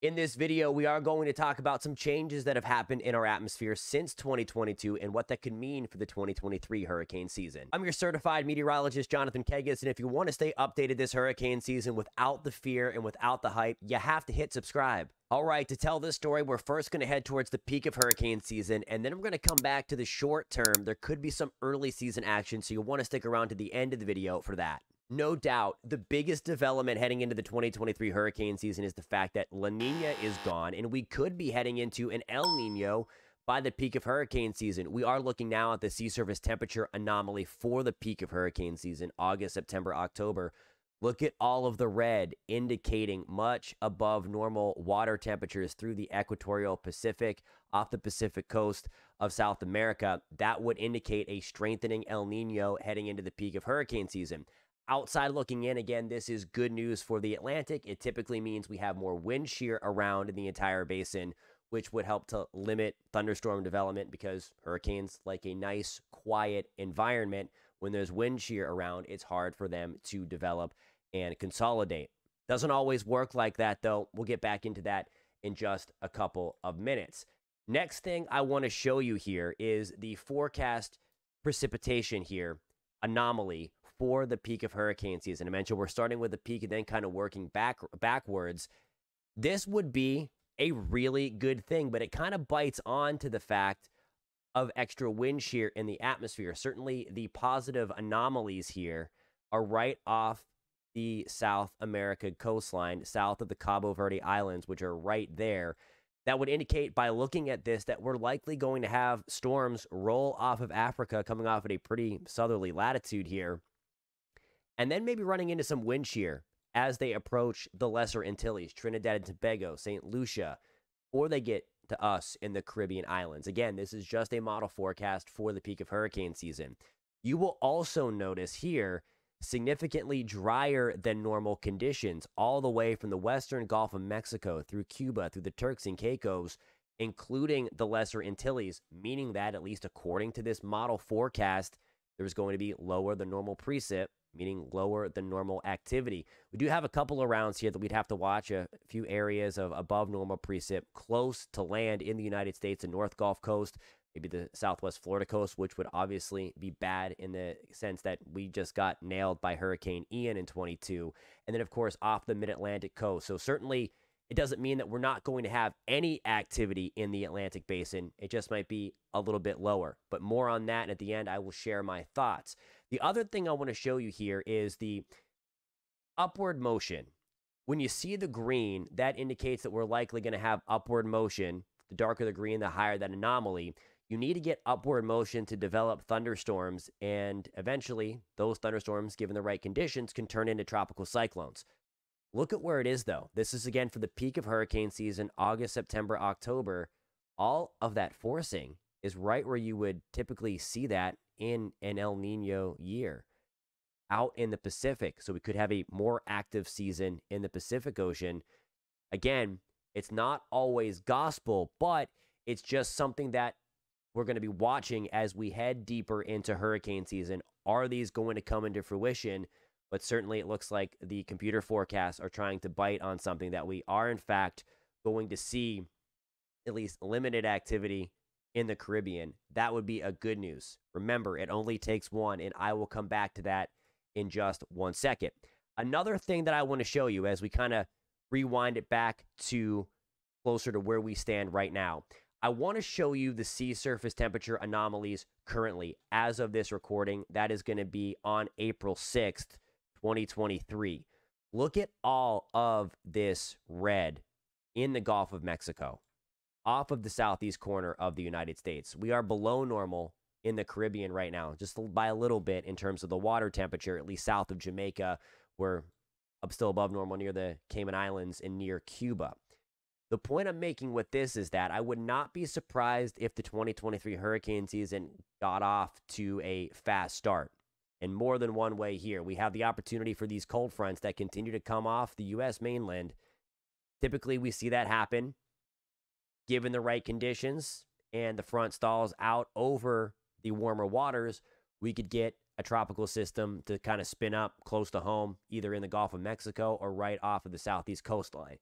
In this video, we are going to talk about some changes that have happened in our atmosphere since 2022 and what that could mean for the 2023 hurricane season. I'm your certified meteorologist, Jonathan Kegges, and if you want to stay updated this hurricane season without the fear and without the hype, you have to hit subscribe. All right, to tell this story, we're first going to head towards the peak of hurricane season, and then we're going to come back to the short term. There could be some early season action, so you'll want to stick around to the end of the video for that. No doubt, the biggest development heading into the 2023 hurricane season is the fact that La Nina is gone, and we could be heading into an El Nino by the peak of hurricane season. We are looking now at the sea surface temperature anomaly for the peak of hurricane season, August, September, October. Look at all of the red indicating much above normal water temperatures through the equatorial Pacific, off the Pacific coast of South America. That would indicate a strengthening El Nino heading into the peak of hurricane season. Outside looking in, again, this is good news for the Atlantic. It typically means we have more wind shear around in the entire basin, which would help to limit thunderstorm development because hurricanes like a nice, quiet environment. When there's wind shear around, it's hard for them to develop and consolidate. Doesn't always work like that, though. We'll get back into that in just a couple of minutes. Next thing I want to show you here is the forecast precipitation here, anomaly, for the peak of hurricane season. I mentioned we're starting with the peak and then kind of working backwards. This would be a really good thing, but it kind of bites on to the fact of extra wind shear in the atmosphere. Certainly the positive anomalies here are right off the South American coastline, south of the Cabo Verde Islands, which are right there. That would indicate by looking at this that we're likely going to have storms roll off of Africa coming off at a pretty southerly latitude here, and then maybe running into some wind shear as they approach the Lesser Antilles, Trinidad and Tobago, St. Lucia, or they get to us in the Caribbean islands. Again, this is just a model forecast for the peak of hurricane season. You will also notice here significantly drier than normal conditions all the way from the western Gulf of Mexico through Cuba, through the Turks and Caicos, including the Lesser Antilles, meaning that, at least according to this model forecast, there's going to be lower than normal precip, meaning lower than normal activity. We do have a couple of rounds here that we'd have to watch, a few areas of above normal precip close to land in the United States and North Gulf Coast, maybe the Southwest Florida coast, which would obviously be bad in the sense that we just got nailed by Hurricane Ian in 22. And then, of course, off the mid-Atlantic coast. So certainly it doesn't mean that we're not going to have any activity in the Atlantic basin. It just might be a little bit lower. But more on that, and at the end, I will share my thoughts. The other thing I want to show you here is the upward motion. When you see the green, that indicates that we're likely going to have upward motion. The darker the green, the higher that anomaly. You need to get upward motion to develop thunderstorms, and eventually those thunderstorms, given the right conditions, can turn into tropical cyclones. Look at where it is, though. This is, again, for the peak of hurricane season, August, September, October. All of that forcing is right where you would typically see that in an El Nino year, out in the Pacific. So we could have a more active season in the Pacific Ocean. Again, it's not always gospel, but it's just something that we're going to be watching as we head deeper into hurricane season. Are these going to come into fruition? But certainly it looks like the computer forecasts are trying to bite on something that we are, in fact, going to see at least limited activity in the Caribbean. That would be a good news. Remember, it only takes one, and I will come back to that in just one second. Another thing that I want to show you as we kind of rewind it back to closer to where we stand right now, I want to show you the sea surface temperature anomalies currently as of this recording. That is going to be on April 6th. 2023. Look at all of this red in the Gulf of Mexico, off of the southeast corner of the United States. We are below normal in the Caribbean right now, just by a little bit in terms of the water temperature, at least south of Jamaica. We're still above normal near the Cayman Islands and near Cuba. The point I'm making with this is that I would not be surprised if the 2023 hurricane season got off to a fast start. In more than one way here, we have the opportunity for these cold fronts that continue to come off the U.S. mainland. Typically, we see that happen given the right conditions and the front stalls out over the warmer waters. We could get a tropical system to kind of spin up close to home, either in the Gulf of Mexico or right off of the southeast coastline.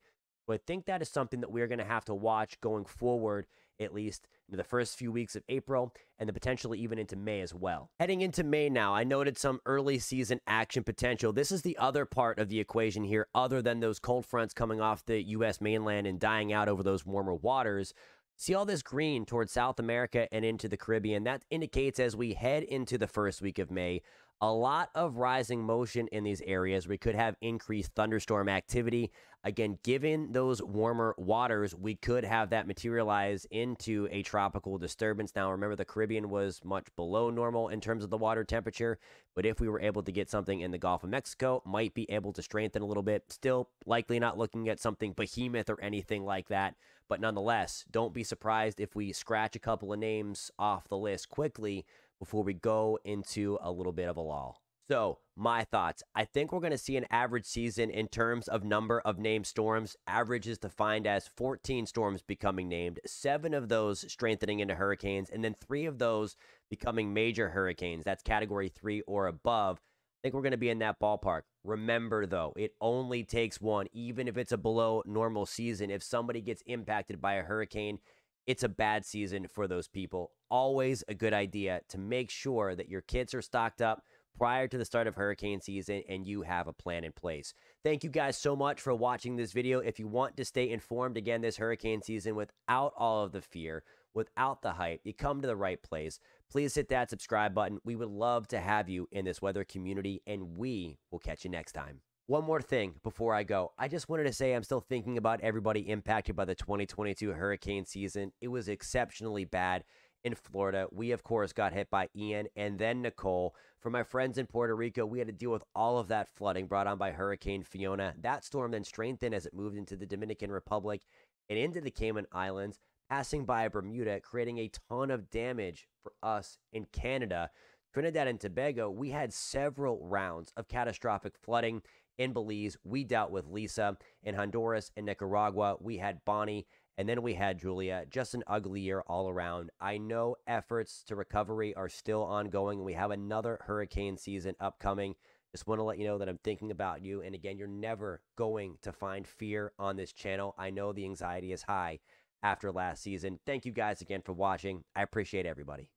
But I think that is something that we're going to have to watch going forward, at least into the first few weeks of April and then potentially even into May as well. Heading into May now, I noted some early season action potential. This is the other part of the equation here, other than those cold fronts coming off the U.S. mainland and dying out over those warmer waters. See all this green towards South America and into the Caribbean. That indicates as we head into the first week of May, a lot of rising motion in these areas. We could have increased thunderstorm activity. Again, given those warmer waters, we could have that materialize into a tropical disturbance. Now, remember, the Caribbean was much below normal in terms of the water temperature, but if we were able to get something in the Gulf of Mexico, might be able to strengthen a little bit. Still likely not looking at something behemoth or anything like that, but nonetheless, don't be surprised if we scratch a couple of names off the list quickly before we go into a little bit of a lull. So my thoughts, I think we're going to see an average season in terms of number of named storms. Average is defined as 14 storms becoming named, 7 of those strengthening into hurricanes, and then 3 of those becoming major hurricanes. That's category 3 or above. I think we're going to be in that ballpark. Remember, though, it only takes one, even if it's a below normal season. If somebody gets impacted by a hurricane, it's a bad season for those people. Always a good idea to make sure that your kits are stocked up prior to the start of hurricane season and you have a plan in place. Thank you guys so much for watching this video. If you want to stay informed again this hurricane season without all of the fear, without the hype, you come to the right place. Please hit that subscribe button. We would love to have you in this weather community, and we will catch you next time. One more thing before I go. I just wanted to say I'm still thinking about everybody impacted by the 2022 hurricane season. It was exceptionally bad in Florida. We, of course, got hit by Ian and then Nicole. For my friends in Puerto Rico, we had to deal with all of that flooding brought on by Hurricane Fiona. That storm then strengthened as it moved into the Dominican Republic and into the Cayman Islands, passing by Bermuda, creating a ton of damage for us in Canada. Trinidad and Tobago, we had several rounds of catastrophic flooding. In Belize, we dealt with Lisa. In Honduras and Nicaragua, we had Bonnie, and then we had Julia. Just an ugly year all around. I know efforts to recovery are still ongoing, and we have another hurricane season upcoming. Just want to let you know that I'm thinking about you. And again, you're never going to find fear on this channel. I know the anxiety is high after last season. Thank you guys again for watching. I appreciate everybody.